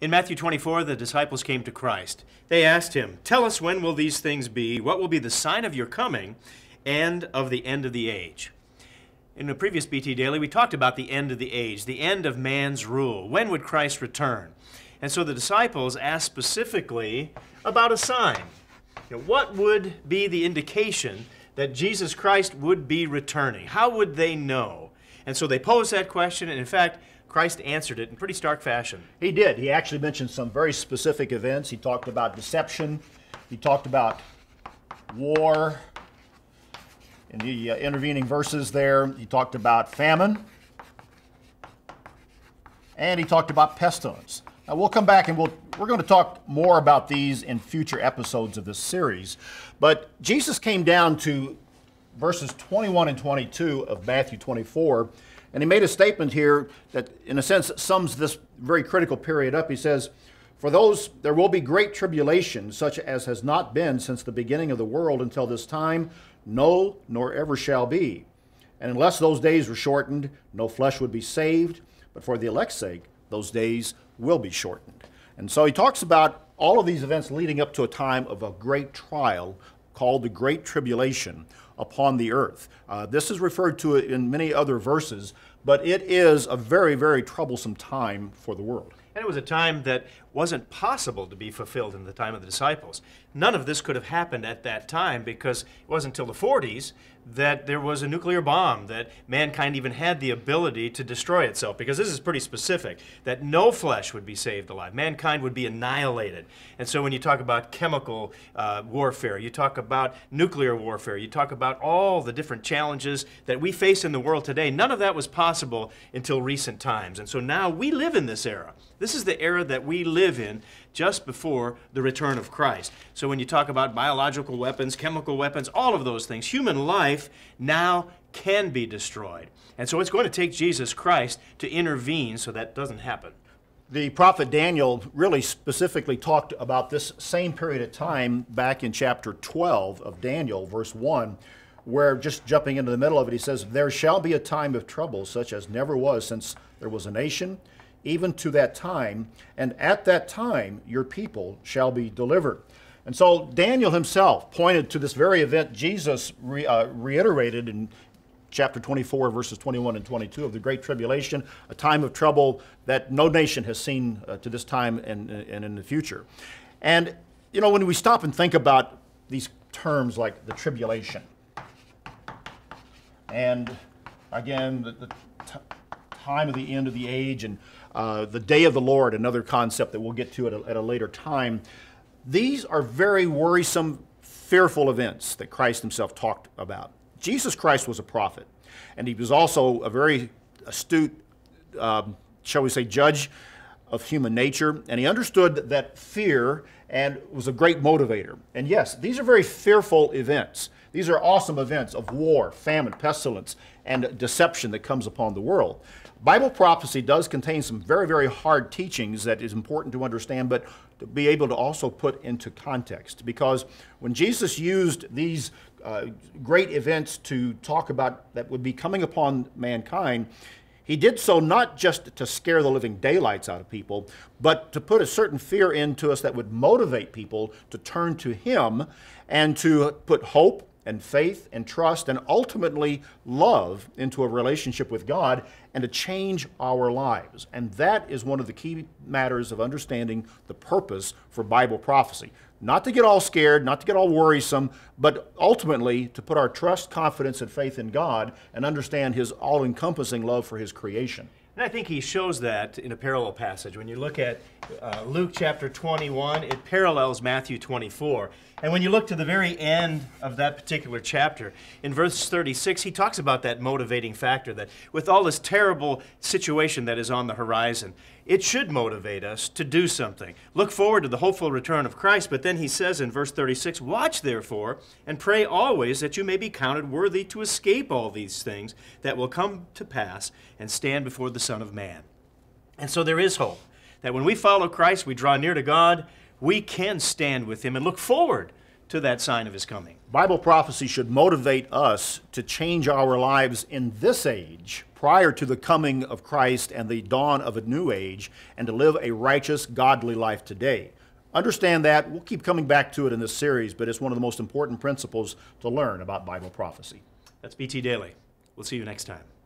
In Matthew 24, the disciples came to Christ. They asked him, "Tell us, when will these things be? What will be the sign of your coming and of the end of the age?" In the previous BT Daily, we talked about the end of the age, the end of man's rule. When would Christ return? And so the disciples asked specifically about a sign. You know, what would be the indication that Jesus Christ would be returning? How would they know? And so they posed that question, and in fact, Christ answered it in pretty stark fashion. He did. He actually mentioned some very specific events. He talked about deception. He talked about war in the intervening verses there. He talked about famine. And he talked about pestilence. Now, we'll come back and we're going to talk more about these in future episodes of this series. But Jesus came down to verses 21 and 22 of Matthew 24. And he made a statement here that, in a sense, sums this very critical period up. He says, "For those, there will be great tribulation, such as has not been since the beginning of the world until this time, no, nor ever shall be. And unless those days were shortened, no flesh would be saved. But for the elect's sake, those days will be shortened." And so he talks about all of these events leading up to a time of a great trial called the Great Tribulation upon the earth. This is referred to in many other verses, but it is a very, very troublesome time for the world. And it was a time that wasn't possible to be fulfilled in the time of the disciples. None of this could have happened at that time, because it wasn't until the 40s that there was a nuclear bomb, that mankind even had the ability to destroy itself, because this is pretty specific, that no flesh would be saved alive. Mankind would be annihilated. And so when you talk about chemical warfare, you talk about nuclear warfare, you talk about all the different challenges that we face in the world today, none of that was possible until recent times. And so now we live in this era. This is the era that we live in just before the return of Christ. So when you talk about biological weapons, chemical weapons, all of those things, human life now can be destroyed. And so it's going to take Jesus Christ to intervene so that doesn't happen. The prophet Daniel really specifically talked about this same period of time back in chapter 12 of Daniel, verse 1, where, just jumping into the middle of it, he says, "There shall be a time of trouble such as never was since there was a nation, even to that time, and at that time your people shall be delivered." And so Daniel himself pointed to this very event Jesus reiterated in chapter 24, verses 21 and 22 of the Great Tribulation, a time of trouble that no nation has seen to this time and in the future. And, you know, when we stop and think about these terms like the tribulation, and again, the time of the end of the age, and the day of the Lord, another concept that we'll get to at a later time. These are very worrisome, fearful events that Christ himself talked about. Jesus Christ was a prophet, and he was also a very astute, shall we say, judge of human nature, and he understood that fear and was a great motivator. And yes, these are very fearful events. These are awesome events of war, famine, pestilence, and deception that comes upon the world. Bible prophecy does contain some very, very hard teachings that is important to understand, but to be able to also put into context. Because when Jesus used these great events to talk about that would be coming upon mankind, he did so not just to scare the living daylights out of people, but to put a certain fear into us that would motivate people to turn to him and to put hope and faith and trust and ultimately love into a relationship with God and to change our lives. And that is one of the key matters of understanding the purpose for Bible prophecy. Not to get all scared, not to get all worrisome, but ultimately to put our trust, confidence, and faith in God and understand his all-encompassing love for his creation. And I think he shows that in a parallel passage. When you look at Luke chapter 21, it parallels Matthew 24. And when you look to the very end of that particular chapter, in verse 36, he talks about that motivating factor, that with all this terrible situation that is on the horizon, it should motivate us to do something. Look forward to the hopeful return of Christ, but then he says in verse 36, "Watch therefore and pray always that you may be counted worthy to escape all these things that will come to pass and stand before the Son of Man." And so there is hope that when we follow Christ, we draw near to God, we can stand with him and look forward to that sign of his coming. Bible prophecy should motivate us to change our lives in this age prior to the coming of Christ and the dawn of a new age, and to live a righteous, godly life today. Understand that. We'll keep coming back to it in this series, but it's one of the most important principles to learn about Bible prophecy. That's BT Daily. We'll see you next time.